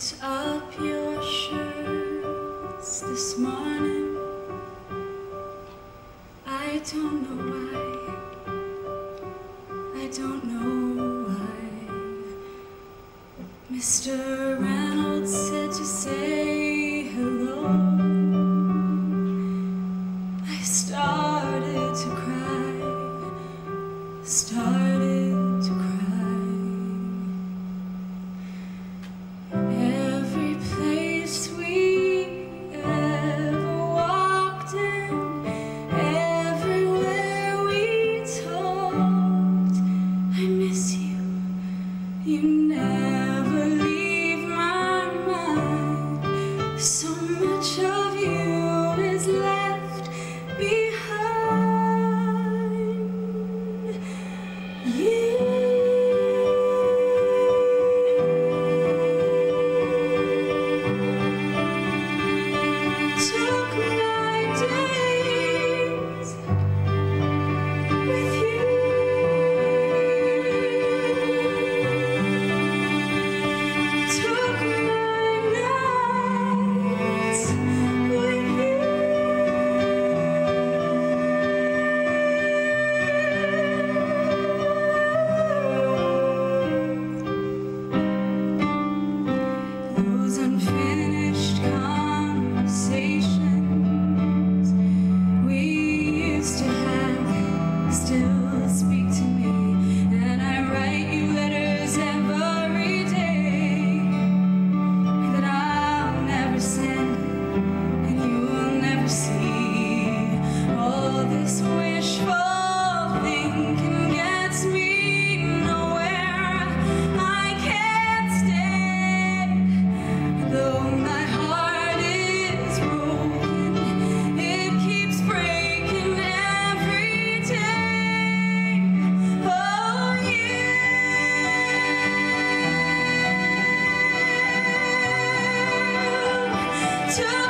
picked up your shirts this morning. I don't know why, I don't know why. Mr. Reynolds said to say hello. I started to cry, Every place we ever walked in, everywhere we talked, I miss you. You never leave my mind. So much of you is left behind. Too